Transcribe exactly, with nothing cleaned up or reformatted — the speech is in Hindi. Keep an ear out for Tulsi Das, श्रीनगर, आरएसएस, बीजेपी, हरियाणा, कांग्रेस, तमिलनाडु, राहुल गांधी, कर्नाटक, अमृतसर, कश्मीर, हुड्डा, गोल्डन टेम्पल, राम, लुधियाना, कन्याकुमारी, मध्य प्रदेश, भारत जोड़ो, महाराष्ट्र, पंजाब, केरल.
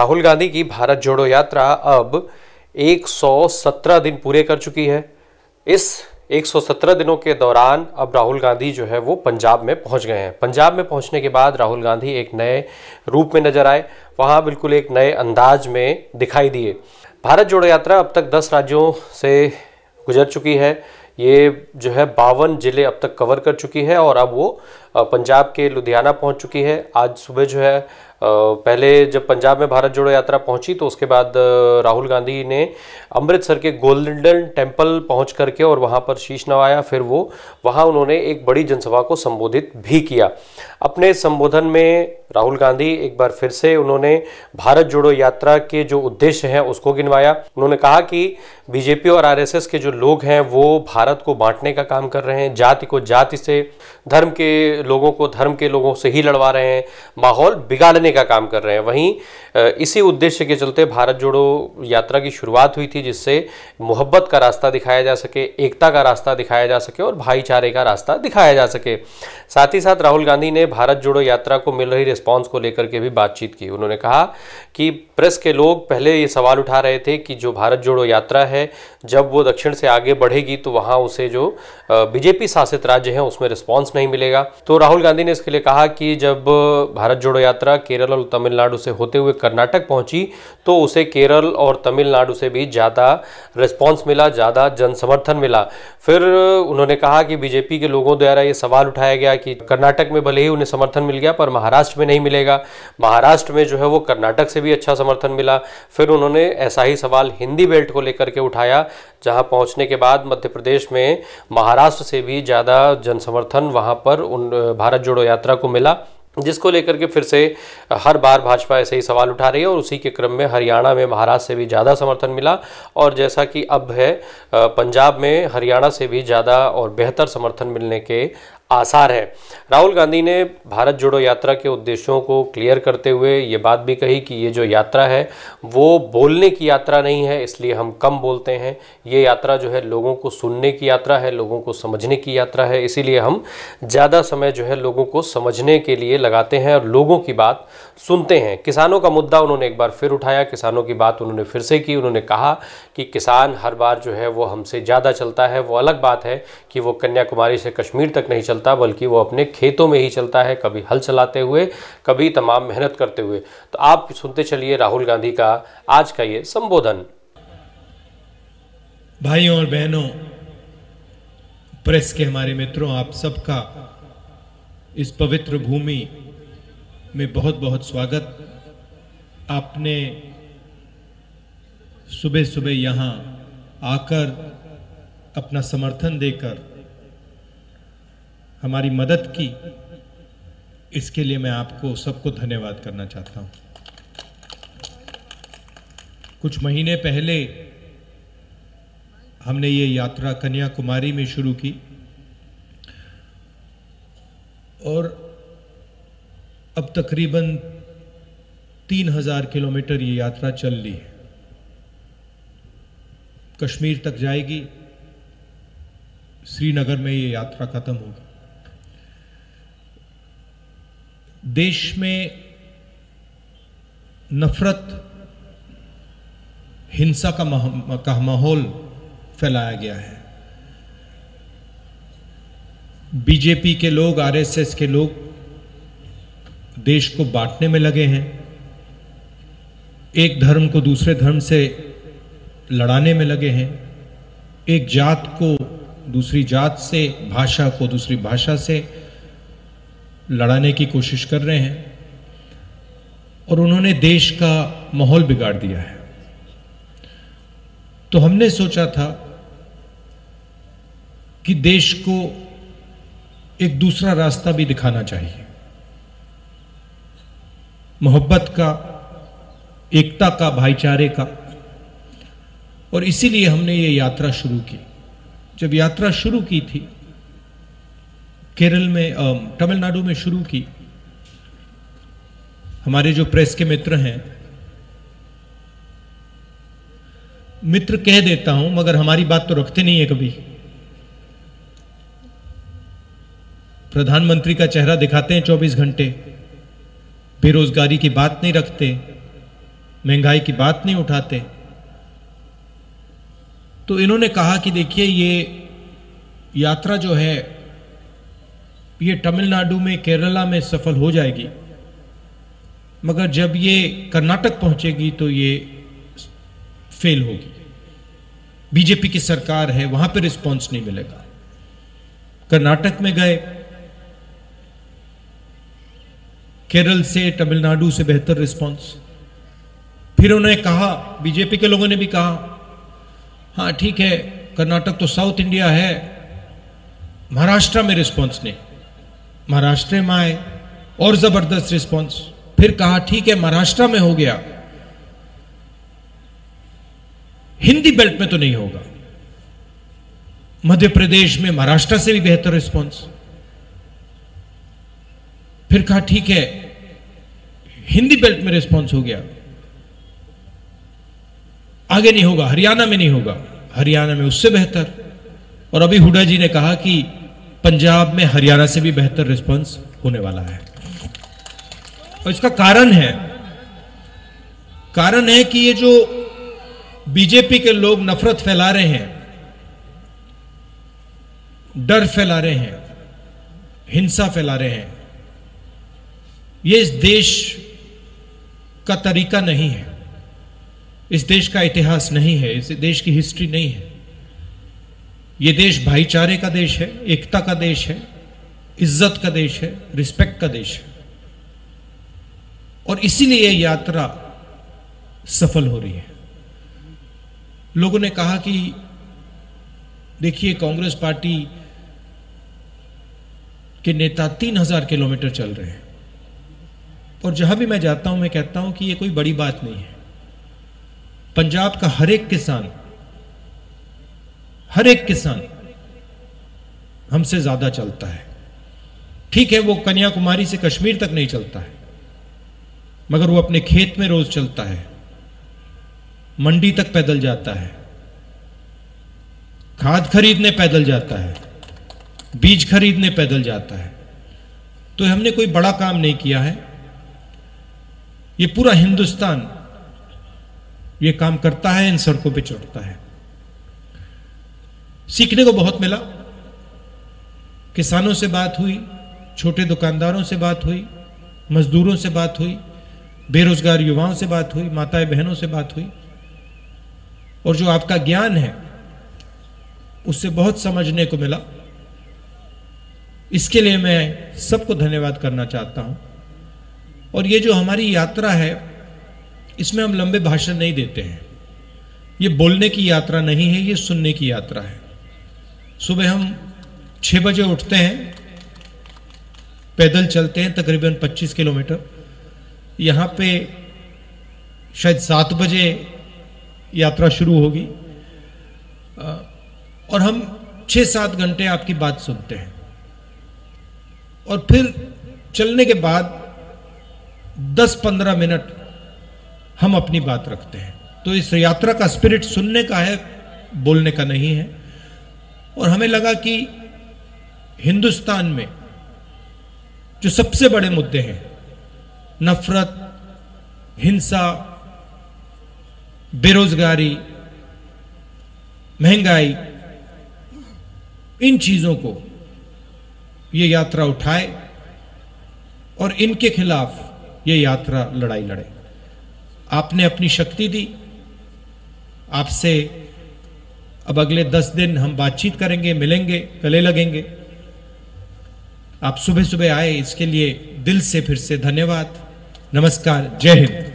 राहुल गांधी की भारत जोड़ो यात्रा अब एक सौ सत्रह दिन पूरे कर चुकी है। इस एक सौ सत्रह दिनों के दौरान अब राहुल गांधी जो है वो पंजाब में पहुंच गए हैं। पंजाब में पहुंचने के बाद राहुल गांधी एक नए रूप में नजर आए, वहां बिल्कुल एक नए अंदाज में दिखाई दिए। भारत जोड़ो यात्रा अब तक दस राज्यों से गुजर चुकी है। ये जो है बावन ज़िले अब तक कवर कर चुकी है और अब वो पंजाब के लुधियाना पहुंच चुकी है। आज सुबह जो है पहले जब पंजाब में भारत जोड़ो यात्रा पहुंची तो उसके बाद राहुल गांधी ने अमृतसर के गोल्डन टेम्पल पहुंच करके और वहां पर शीश नवाया। फिर वो वहां उन्होंने एक बड़ी जनसभा को संबोधित भी किया। अपने संबोधन में राहुल गांधी एक बार फिर से उन्होंने भारत जोड़ो यात्रा के जो उद्देश्य हैं उसको गिनवाया। उन्होंने कहा कि बीजेपी और आरएसएस के जो लोग हैं वो भारत को बांटने का काम कर रहे हैं, जाति को जाति से, धर्म के लोगों को धर्म के लोगों से ही लड़वा रहे हैं, माहौल बिगाड़ने का काम कर रहे हैं। वहीं इसी उद्देश्य के चलते भारत जोड़ो यात्रा की शुरुआत हुई थी, जिससे मोहब्बत का रास्ता दिखाया जा सके, एकता का रास्ता दिखाया जा सके और भाईचारे का रास्ता दिखाया जा सके। साथ ही साथ राहुल गांधी ने भारत जोड़ो यात्रा को मिल रही रिस्पॉन्स को लेकर के भी बातचीत की। उन्होंने कहा कि प्रेस के लोग पहले ये सवाल उठा रहे थे कि जो भारत जोड़ो यात्रा है जब वो दक्षिण से आगे बढ़ेगी तो वहाँ उसे जो बीजेपी शासित राज्य हैं उसमें रिस्पॉन्स नहीं मिलेगा। तो राहुल गांधी ने इसके लिए कहा कि जब भारत जोड़ो यात्रा केरल और तमिलनाडु से होते हुए कर्नाटक पहुंची तो उसे केरल और तमिलनाडु से भी ज़्यादा रिस्पांस मिला, ज़्यादा जनसमर्थन मिला। फिर उन्होंने कहा कि बीजेपी के लोगों द्वारा ये सवाल उठाया गया कि कर्नाटक में भले ही उन्हें समर्थन मिल गया पर महाराष्ट्र में नहीं मिलेगा, महाराष्ट्र में जो है वो कर्नाटक से भी अच्छा समर्थन मिला। फिर उन्होंने ऐसा ही सवाल हिंदी बेल्ट को लेकर के उठाया, जहाँ पहुँचने के बाद मध्य प्रदेश में महाराष्ट्र से भी ज़्यादा जनसमर्थन वहाँ पर उन भारत जोड़ो यात्रा को मिला, जिसको लेकर के फिर से हर बार भाजपा ऐसे ही सवाल उठा रही है। और उसी के क्रम में हरियाणा में महाराष्ट्र से भी ज़्यादा समर्थन मिला और जैसा कि अब है पंजाब में हरियाणा से भी ज़्यादा और बेहतर समर्थन मिलने के आसार है। राहुल गांधी ने भारत जोड़ो यात्रा के उद्देश्यों को क्लियर करते हुए ये बात भी कही कि ये जो यात्रा है वो बोलने की यात्रा नहीं है, इसलिए हम कम बोलते हैं। ये यात्रा जो है लोगों को सुनने की यात्रा है, लोगों को समझने की यात्रा है, इसीलिए हम ज़्यादा समय जो है लोगों को समझने के लिए लगाते हैं और लोगों की बात सुनते हैं। किसानों का मुद्दा उन्होंने एक बार फिर उठाया, किसानों की बात उन्होंने फिर से की। उन्होंने कहा कि किसान हर बार जो है वो हमसे ज़्यादा चलता है। वो अलग बात है कि वो कन्याकुमारी से कश्मीर तक नहीं चलता, बल्कि वो अपने खेतों में ही चलता है, कभी हल चलाते हुए, कभी तमाम मेहनत करते हुए। तो आप सुनते चलिए राहुल गांधी का आज का ये संबोधन। भाइयों और बहनों, प्रेस के हमारे मित्रों, आप सबका इस पवित्र भूमि में बहुत बहुत स्वागत। आपने सुबह सुबह यहां आकर अपना समर्थन देकर हमारी मदद की, इसके लिए मैं आपको सबको धन्यवाद करना चाहता हूँ। कुछ महीने पहले हमने ये यात्रा कन्याकुमारी में शुरू की और अब तकरीबन तीन हजार किलोमीटर ये यात्रा चल ली है। कश्मीर तक जाएगी, श्रीनगर में ये यात्रा खत्म होगी। देश में नफरत, हिंसा का माह, का माहौल फैलाया गया है। बीजेपी के लोग, आरएसएस के लोग देश को बांटने में लगे हैं, एक धर्म को दूसरे धर्म से लड़ाने में लगे हैं, एक जात को दूसरी जात से, भाषा को दूसरी भाषा से लड़ाने की कोशिश कर रहे हैं और उन्होंने देश का माहौल बिगाड़ दिया है। तो हमने सोचा था कि देश को एक दूसरा रास्ता भी दिखाना चाहिए, मोहब्बत का, एकता का, भाईचारे का। और इसीलिए हमने ये यात्रा शुरू की। जब यात्रा शुरू की थी केरल में, तमिलनाडु में शुरू की, हमारे जो प्रेस के मित्र हैं, मित्र कह देता हूं मगर हमारी बात तो रखते नहीं है कभी। प्रधानमंत्री का चेहरा दिखाते हैं चौबीस घंटे, बेरोजगारी की बात नहीं रखते, महंगाई की बात नहीं उठाते। तो इन्होंने कहा कि देखिए ये यात्रा जो है ये तमिलनाडु में, केरला में सफल हो जाएगी, मगर जब ये कर्नाटक पहुंचेगी तो ये फेल होगी। बीजेपी की सरकार है, वहां पर रिस्पॉन्स नहीं मिलेगा। कर्नाटक में गए, केरल से, तमिलनाडु से बेहतर रिस्पॉन्स। फिर उन्होंने कहा, बीजेपी के लोगों ने भी कहा, हाँ ठीक है कर्नाटक तो साउथ इंडिया है, महाराष्ट्र में रिस्पॉन्स नहीं। महाराष्ट्र में आए और जबरदस्त रिस्पॉन्स। फिर कहा ठीक है महाराष्ट्र में हो गया, हिंदी बेल्ट में तो नहीं होगा। मध्य प्रदेश में महाराष्ट्र से भी बेहतर रिस्पॉन्स। फिर कहा ठीक है हिंदी बेल्ट में रिस्पॉन्स हो गया, आगे नहीं होगा, हरियाणा में नहीं होगा, हरियाणा में उससे बेहतर। और अभी हुड्डा जी ने कहा कि पंजाब में हरियाणा से भी बेहतर रिस्पॉन्स होने वाला है। और इसका कारण है, कारण है कि ये जो बीजेपी के लोग नफरत फैला रहे हैं, डर फैला रहे हैं, हिंसा फैला रहे हैं, ये इस देश का तरीका नहीं है, इस देश का इतिहास नहीं है, इस देश की हिस्ट्री नहीं है। ये देश भाईचारे का देश है, एकता का देश है, इज्जत का देश है, रिस्पेक्ट का देश है, और इसीलिए यह यात्रा सफल हो रही है। लोगों ने कहा कि देखिए कांग्रेस पार्टी के नेता तीन हजार किलोमीटर चल रहे हैं, और जहां भी मैं जाता हूं मैं कहता हूं कि यह कोई बड़ी बात नहीं है। पंजाब का हर एक किसान, हर एक किसान हमसे ज्यादा चलता है। ठीक है वो कन्याकुमारी से कश्मीर तक नहीं चलता है, मगर वो अपने खेत में रोज चलता है, मंडी तक पैदल जाता है, खाद खरीदने पैदल जाता है, बीज खरीदने पैदल जाता है। तो हमने कोई बड़ा काम नहीं किया है, ये पूरा हिंदुस्तान ये काम करता है, इन सड़कों पे चढ़ता है। सीखने को बहुत मिला, किसानों से बात हुई, छोटे दुकानदारों से बात हुई, मजदूरों से बात हुई, बेरोजगार युवाओं से बात हुई, माताएं बहनों से बात हुई, और जो आपका ज्ञान है उससे बहुत समझने को मिला। इसके लिए मैं सबको धन्यवाद करना चाहता हूं। और ये जो हमारी यात्रा है इसमें हम लंबे भाषण नहीं देते हैं, ये बोलने की यात्रा नहीं है, ये सुनने की यात्रा है। सुबह हम छः बजे उठते हैं, पैदल चलते हैं तकरीबन पच्चीस किलोमीटर, यहाँ पे शायद सात बजे यात्रा शुरू होगी, और हम छः सात घंटे आपकी बात सुनते हैं। और फिर चलने के बाद दस पंद्रह मिनट हम अपनी बात रखते हैं। तो इस यात्रा का स्पिरिट सुनने का है, बोलने का नहीं है। और हमें लगा कि हिंदुस्तान में जो सबसे बड़े मुद्दे हैं, नफरत, हिंसा, बेरोजगारी, महंगाई, इन चीजों को ये यात्रा उठाए और इनके खिलाफ ये यात्रा लड़ाई लड़े। आपने अपनी शक्ति दी, आपसे अब अगले दस दिन हम बातचीत करेंगे, मिलेंगे, गले लगेंगे। आप सुबह सुबह आए, इसके लिए दिल से फिर से धन्यवाद। नमस्कार, जय हिंद।